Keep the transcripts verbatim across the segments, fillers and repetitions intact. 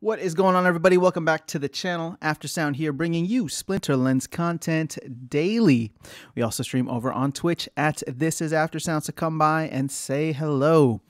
What is going on, everybody? Welcome back to the channel. After Sound here, bringing you Splinter Lens content daily. We also stream over on Twitch at This Is After Sound, so come by and say hello.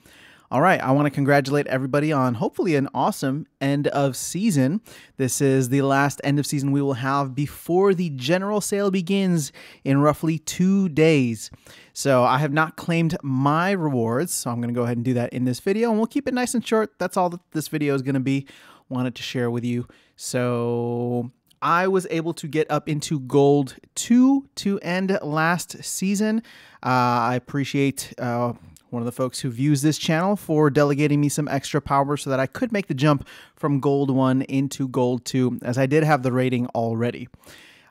All right, I want to congratulate everybody on hopefully an awesome end of season. This is the last end of season we will have before the general sale begins in roughly two days. So I have not claimed my rewards, so I'm going to go ahead and do that in this video, and we'll keep it nice and short. That's all that this video is going to be. Wanted to share with you. So I was able to get up into Gold two to end last season. Uh, I appreciate Uh, one of the folks who views this channel for delegating me some extra power so that I could make the jump from Gold one into Gold two, as I did have the rating already.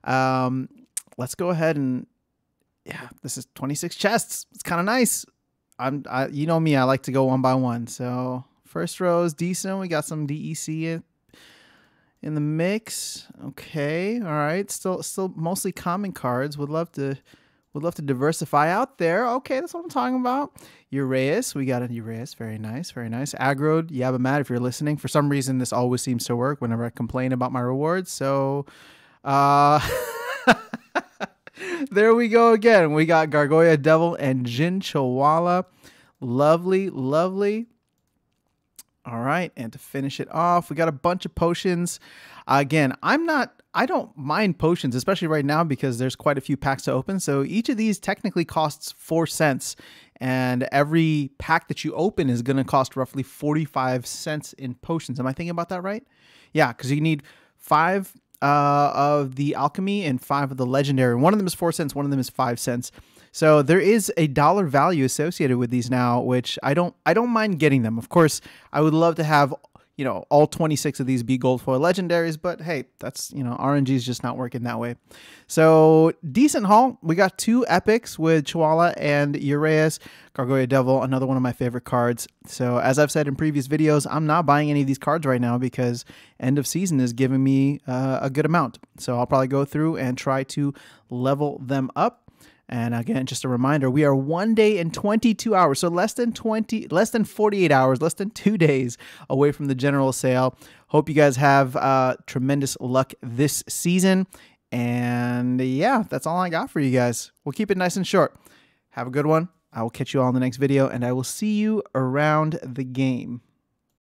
Um, let's go ahead and, yeah, this is twenty-six chests. It's kind of nice. I'm, I, you know me, I like to go one by one. So first row is decent. We got some D E C in, in the mix. Okay, all right. Still, still mostly common cards. Would love to. Would love to diversify out there. Okay, that's what I'm talking about. Uraeus, we got a Uraeus. Very nice, very nice. Aggroed, Yabamad, if you're listening. For some reason, this always seems to work whenever I complain about my rewards. So, uh, there we go again. We got Gargoya Devil and Jin Chowala. Lovely, lovely. All right, and to finish it off, we got a bunch of potions. Uh, again, I'm not... I don't mind potions, especially right now, because there's quite a few packs to open. So each of these technically costs four cents, and every pack that you open is going to cost roughly forty-five cents in potions. Am I thinking about that right? Yeah, because you need five uh, of the alchemy and five of the legendary. One of them is four cents. One of them is five cents. So there is a dollar value associated with these now, which I don't, I don't mind getting them. Of course, I would love to have, you know, all twenty-six of these be gold foil legendaries, but hey, that's, you know, R N G is just not working that way. So decent haul. We got two epics with Chihuahua and Uraeus. Gargoya Devil, another one of my favorite cards. So as I've said in previous videos, I'm not buying any of these cards right now because end of season is giving me uh, a good amount. So I'll probably go through and try to level them up. And again, just a reminder, we are one day and twenty-two hours, so less than twenty, less than forty-eight hours, less than two days away from the general sale. Hope you guys have uh, tremendous luck this season. And yeah, that's all I got for you guys. We'll keep it nice and short. Have a good one. I will catch you all in the next video, and I will see you around the game.